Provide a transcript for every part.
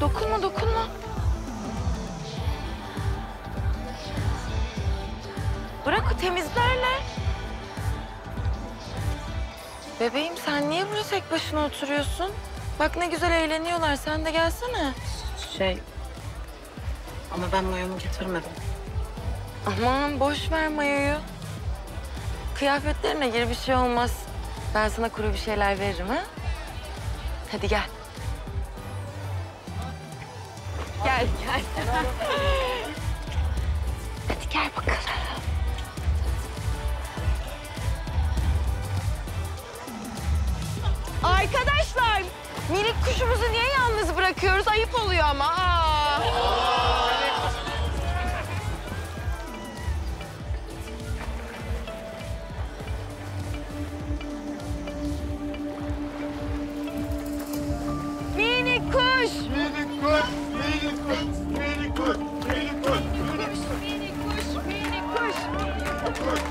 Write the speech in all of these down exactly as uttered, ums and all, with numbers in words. Dokunma, dokunma. Bırak, temizlerler. Bebeğim, sen niye burada tek başına oturuyorsun? Bak ne güzel eğleniyorlar, sen de gelsene. Şey... Ama ben mayomu getirmedim. Aman boş ver mayoyu. Kıyafetlerine gir, bir şey olmaz. Ben sana kuru bir şeyler veririm ha. Hadi gel. Gel, gel. Hadi gel bakalım. Arkadaşlar, minik kuşumuzu niye yalnız bırakıyoruz? Ayıp oluyor ama. Aa. Minik kuş! Minik kuş, minik kuş, minik kuş, minik kuş, minik kuş, minik kuş, minik kuş, minik kuş, minik kuş.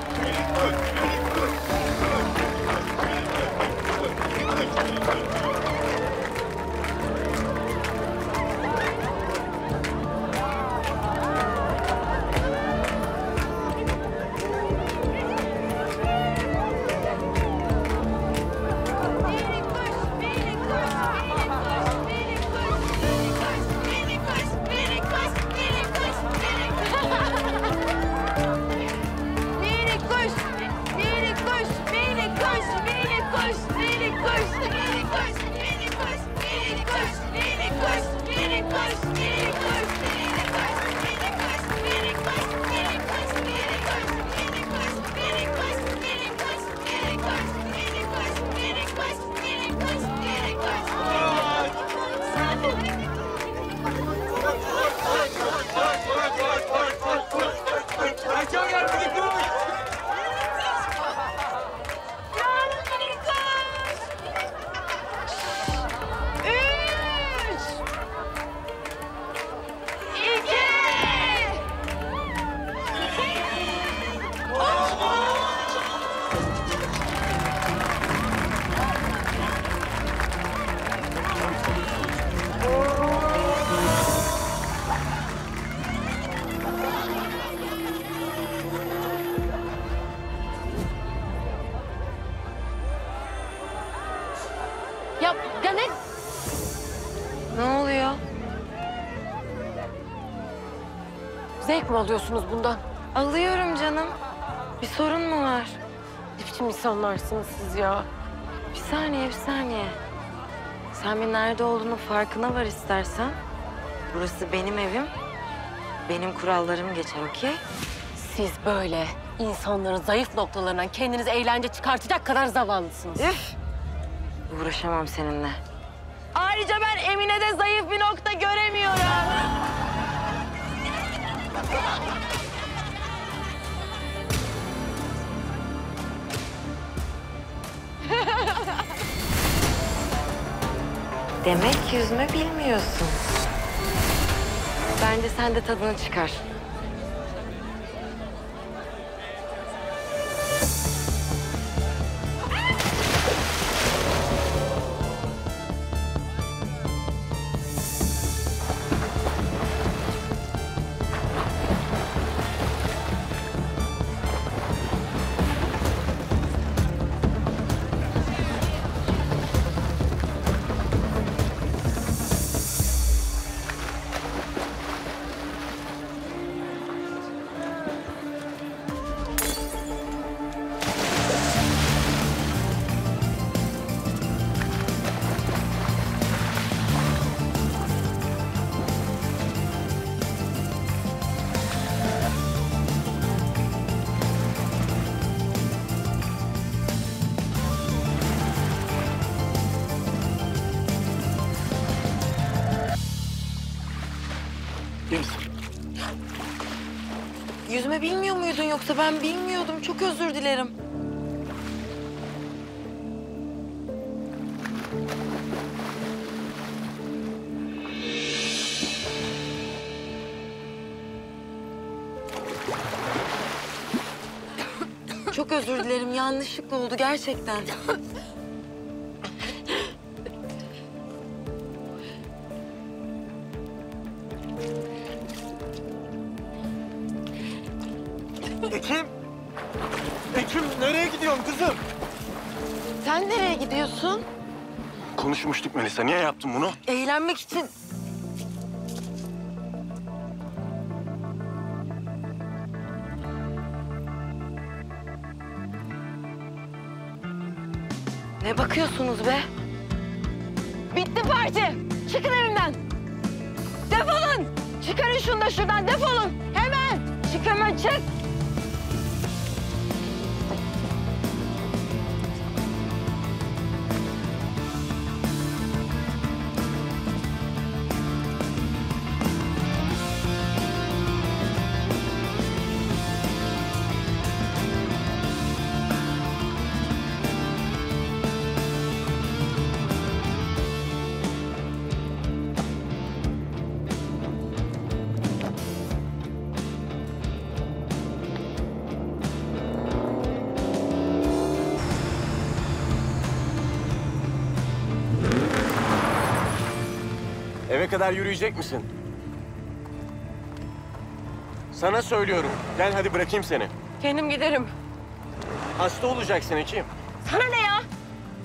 Ne alıyorsunuz bundan? Alıyorum canım. Bir sorun mu var? Ne biçim insanlarsınız siz ya? Bir saniye, bir saniye. Sen bir nerede olduğunun farkına var istersen. Burası benim evim. Benim kurallarım geçer, okey? Siz böyle insanların zayıf noktalarından kendiniz eğlence çıkartacak kadar zavallısınız. Üf! Uğraşamam seninle. Ayrıca ben Emine'de zayıf bir nokta göremiyorum. Demek yüzme bilmiyorsun. Bence sen de tadını çıkar. Yüzme bilmiyor muydun yoksa? Ben bilmiyordum. Çok özür dilerim. Çok özür dilerim. Yanlışlıkla oldu gerçekten. Ekim! Ekim nereye gidiyorsun kızım? Sen nereye gidiyorsun? Konuşmuştuk Melisa, niye yaptın bunu? Eğlenmek için. Ne bakıyorsunuz be? Bitti parti! Çıkın evimden! Defolun! Çıkarın şunu da şuradan, defolun! Hemen! Çık hemen, çık! Eve kadar yürüyecek misin? Sana söylüyorum. Gel hadi bırakayım seni. Kendim giderim. Hasta olacaksın Ekim. Sana ne ya?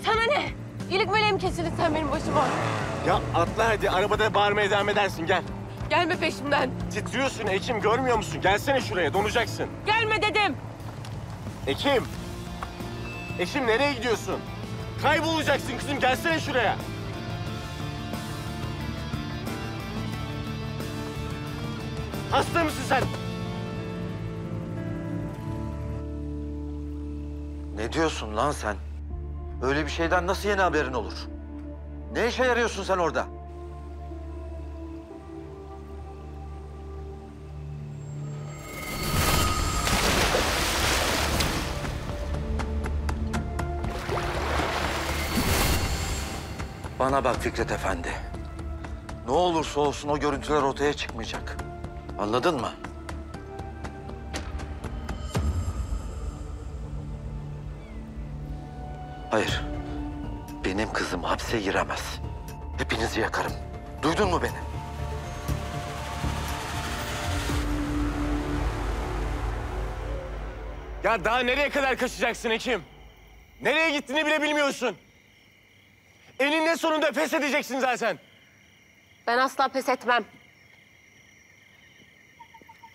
Sana ne? İlik meleğim kesilir sen benim başıma. Ya atla hadi. Arabada bağırmaya devam edersin. Gel. Gelme peşimden. Titriyorsun Ekim. Görmüyor musun? Gelsene şuraya. Donacaksın. Gelme dedim. Ekim. Ekim nereye gidiyorsun? Kaybolacaksın kızım. Gelsene şuraya. Hasta mısın sen? Ne diyorsun lan sen? Öyle bir şeyden nasıl yeni haberin olur? Ne işe yarıyorsun sen orada? Bana bak Fikret Efendi. Ne olursa olsun o görüntüler ortaya çıkmayacak. Anladın mı? Hayır. Benim kızım hapse giremez. Hepinizi yakarım. Duydun mu beni? Ya daha nereye kadar kaçacaksın Ekim? Nereye gittiğini bile bilmiyorsun. Eninde sonunda pes edeceksin zaten. Ben asla pes etmem.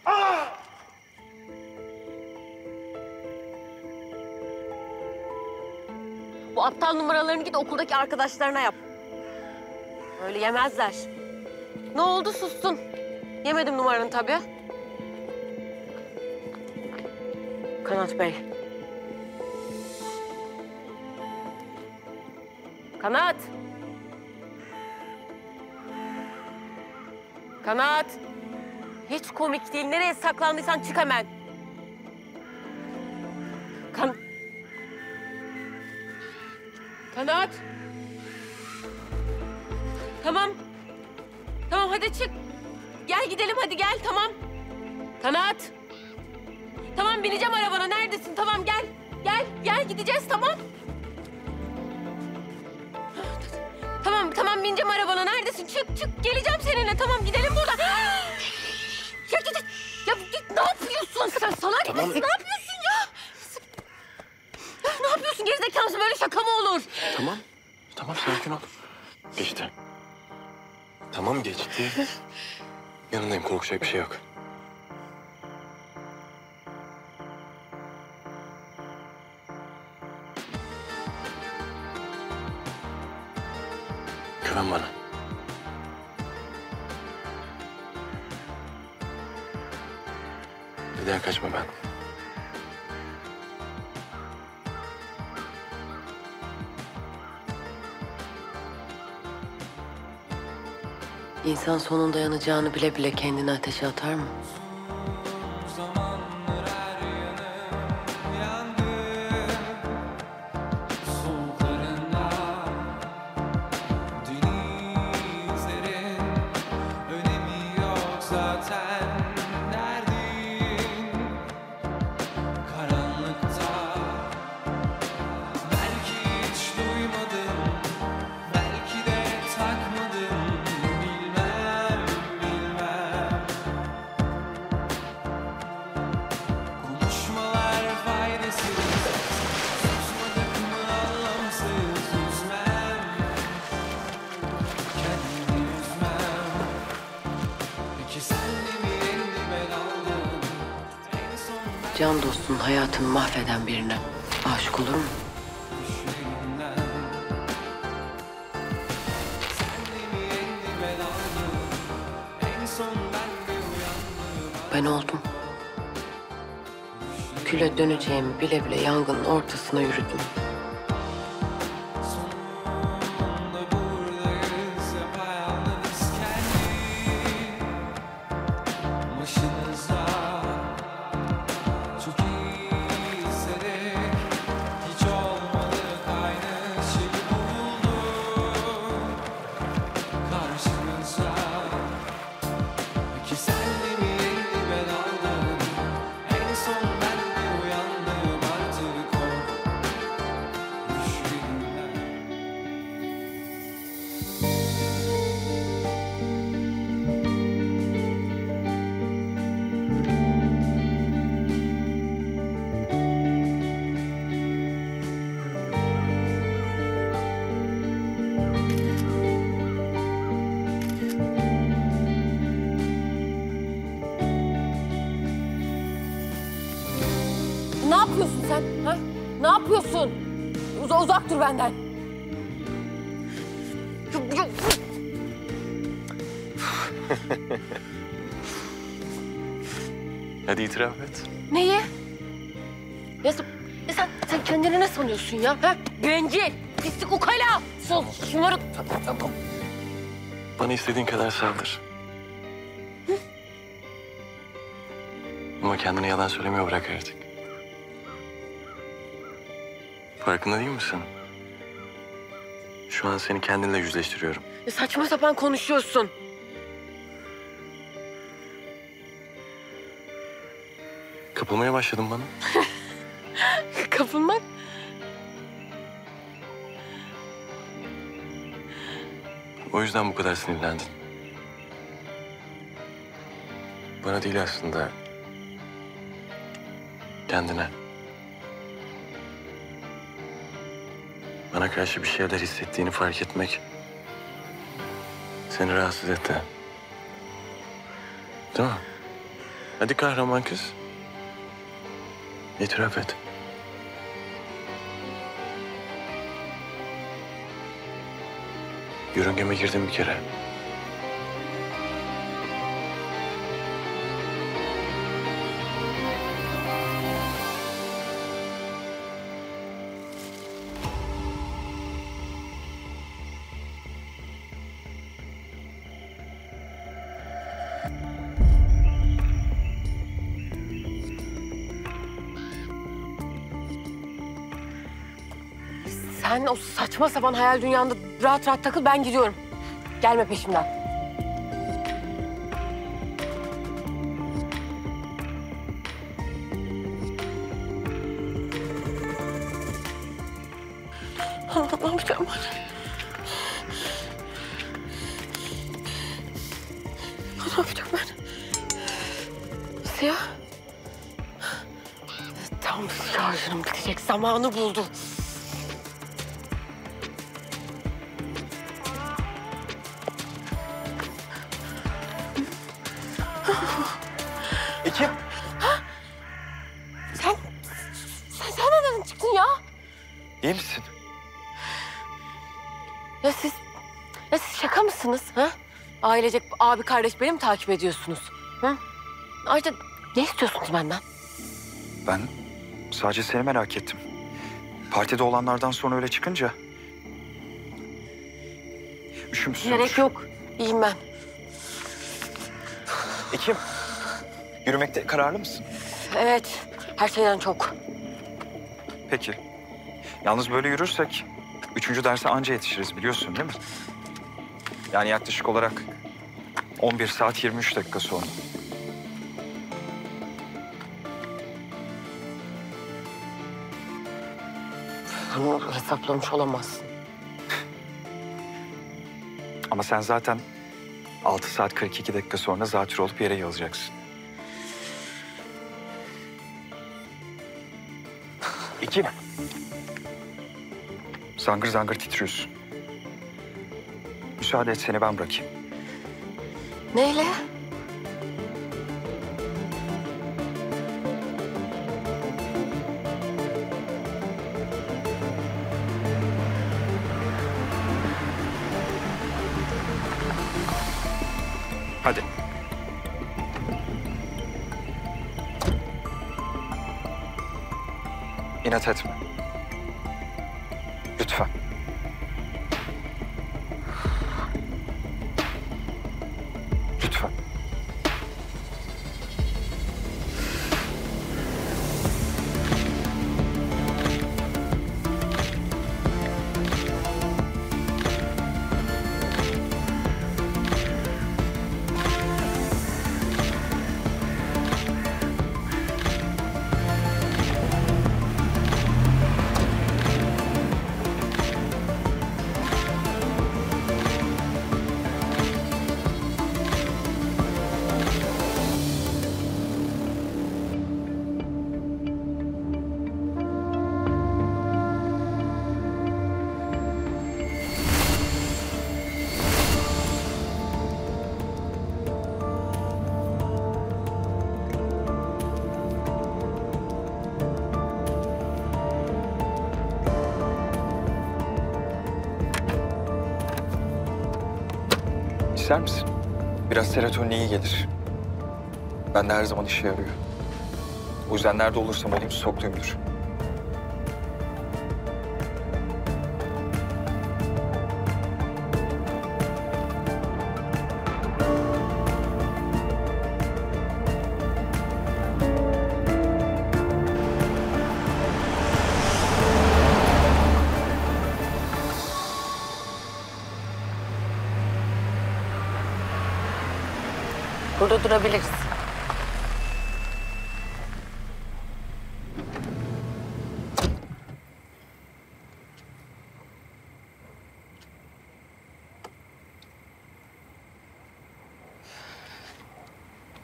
Ah! Bu aptal numaralarını git okuldaki arkadaşlarına yap. Öyle yemezler. Ne oldu sustun? Yemedim numaranı tabii. Kanat Bey. Kanat. Kanat. Hiç komik değil. Nereye saklandıysan çık hemen. Kan... Kanat. Tamam. Tamam hadi çık. Gel gidelim hadi gel tamam. Kanat. Tamam bineceğim arabana. Neredesin? Tamam gel. Gel. Gel gideceğiz tamam. Tamam tamam bineceğim arabana. Neredesin? Çık çık. Geleceğim seninle. Tamam gidelim buradan. Ya git, ya git, ne yapıyorsun sen? Salak mısın? Ne yapıyorsun ya? Ne yapıyorsun gerizekalısı? Böyle şaka mı olur? Tamam, tamam sakin ol. Geçti. Tamam geçti. Yanındayım, korkacak bir şey yok. Güven bana. Bir daha kaçma ben. İnsan sonun dayanacağını bile bile kendini ateşe atar mı? can dostun hayatını mahveden birine aşık olur mu? Ben oldum. Küle döneceğimi bile bile yangının ortasına yürüdüm. Ne yapıyorsun sen? Ha? Ne yapıyorsun? Uz uzak dur benden. Hadi itiraf et. Neyi? Ya sen, ya sen, sen kendini ne sanıyorsun ya? Ha? Bencil, pislik, ukala, sus, şımarık. Bana istediğin kadar saldır. Hı? Ama kendine yalan söylemiyor, bırak artık. Farkında değil misin? Şu an seni kendinle yüzleştiriyorum. Ya saçma sapan konuşuyorsun. Kapılmaya başladın bana. Kapılmak? O yüzden bu kadar sinirlendin. Bana değil aslında. Kendine. Bana karşı bir şeyler hissettiğini fark etmek seni rahatsız etti. Değil mi? Hadi kahraman kız. İtiraf et. Yörüngeme girdim bir kere. Sen o saçma sapan hayal dünyanda rahat rahat takıl, ben gidiyorum. Gelme peşimden. Allah'ım canım. Ne yapacağım ben? Nasıl ya? Tam şarjım bitecek zamanı buldu. Ekim. Ha? Sen, sen, sen nereden çıktın ya? İyi misin? Ya siz, ya siz şaka mısınız? Ha? Ailecek abi kardeş beni mi takip ediyorsunuz? Hı? Ayrıca ne istiyorsunuz benden? Ben sadece seni merak ettim. Partide olanlardan sonra öyle çıkınca... Üşümüşsün. Gerek yok. İyiyim ben. Ekim. Yürümekte kararlı mısın? Evet, her şeyden çok. Peki. Yalnız böyle yürürsek üçüncü derse anca yetişiriz biliyorsun değil mi? Yani yaklaşık olarak on bir saat yirmi üç dakika sonra. Bunu hesaplamış olamazsın. Ama sen zaten altı saat kırk iki dakika sonra zatürre olup yere yığılacaksın. Ekim. Zangır zangır titriyorsun. Müsaade et seni ben bırakayım. Neyle? Hadi. İnat etme. Lütfen. Lütfen. İster misin? Biraz serotonin iyi gelir. Ben de her zaman işe yarıyor. O yüzden nerede olursam olayım soktuğumdur. Burada durabiliriz.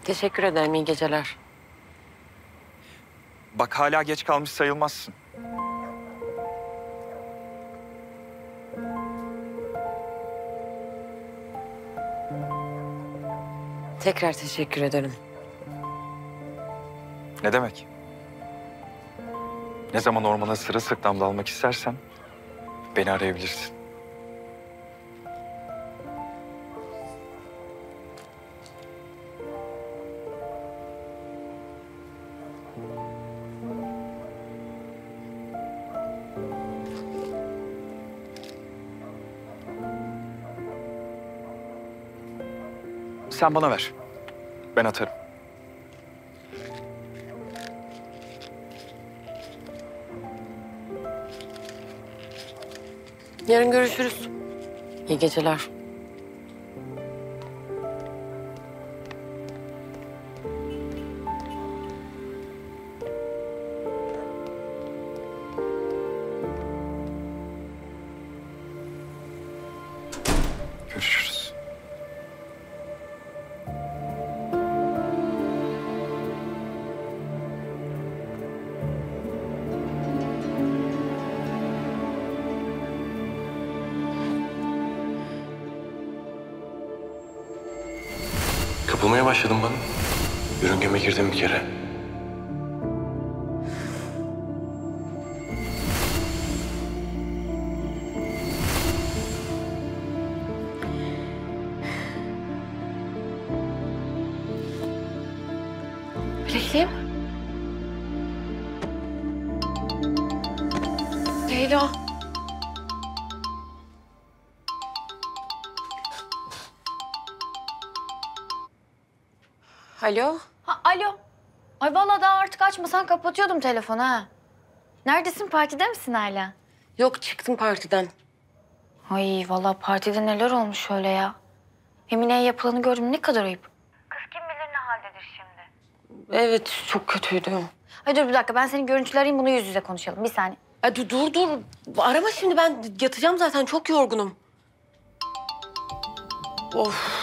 Teşekkür ederim, iyi geceler. Bak hala geç kalmış sayılmazsın. Tekrar teşekkür ederim. Ne demek? Ne zaman ormana sırılsıklam dalmak istersen beni arayabilirsin. Sen bana ver. Ben atarım. Yarın görüşürüz. İyi geceler. Kapılmaya başladım bana. Yörüngeme girdim bir kere. Bilekliğim. Leyla. Alo. Ha, alo. Ay vallahi daha artık açmasan kapatıyordum telefonu ha. Neredesin? Partide misin hala? Yok, çıktım partiden. Ay vallahi partide neler olmuş öyle ya. Emine'ye yapılanı gördüm, ne kadar ayıp. Kız kim bilir ne haldedir şimdi. Evet, çok kötüydü. Ay dur bir dakika, ben senin görüntüleri arayayım, bunu yüz yüze konuşalım. Bir saniye. Ay dur dur dur. Arama şimdi, ben yatacağım zaten, çok yorgunum. Of.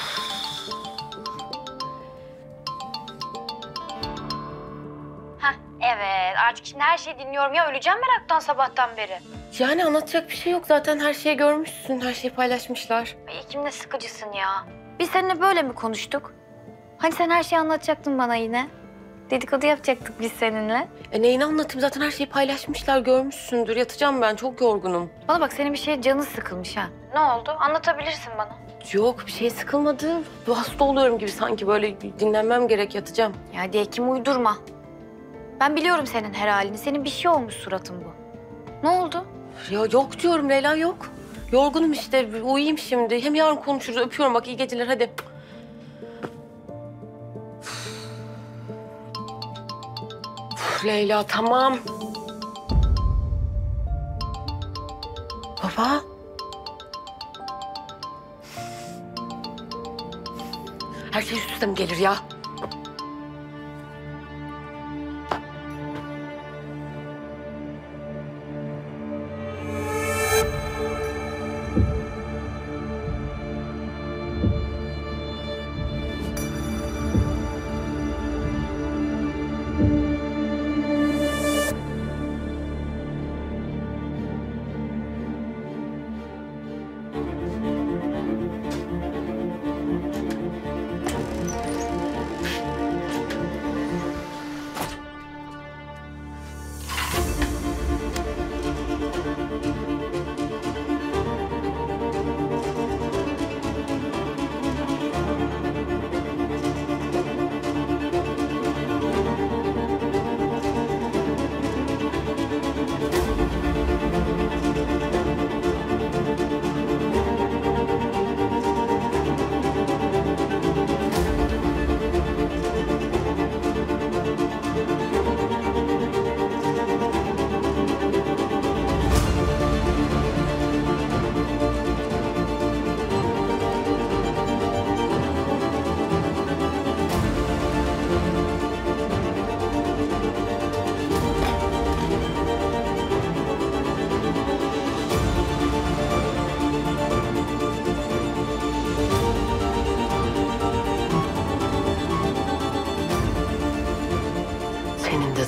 Evet, artık şimdi her şeyi dinliyorum ya. Öleceğim meraktan sabahtan beri. Yani anlatacak bir şey yok. Zaten her şeyi görmüşsün, her şeyi paylaşmışlar. Ay Ekim de sıkıcısın ya. Biz seninle böyle mi konuştuk? Hani sen her şeyi anlatacaktın bana yine. Dedikodu yapacaktık biz seninle. E neyini anlatayım? Zaten her şeyi paylaşmışlar, görmüşsündür. Yatacağım ben, çok yorgunum. Bana bak, senin bir şeye canın sıkılmış ha. Ne oldu? Anlatabilirsin bana. Yok, bir şey sıkılmadı. Hasta oluyorum gibi sanki, böyle dinlenmem gerek, yatacağım. Ya hadi Ekim, uydurma. Ben biliyorum senin her halini. Senin bir şey olmuş suratın bu. Ne oldu? Ya yok diyorum Leyla, yok. Yorgunum işte, uyuyayım şimdi. Hem yarın konuşuruz, öpüyorum bak, iyi geceler hadi. Uf, Leyla tamam. Baba. Her şey üst üste mi gelir ya?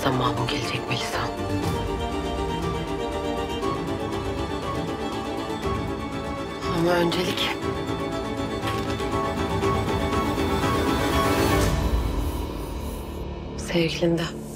Zamanım gelecek Melisa. Ama öncelik... sevgilinde.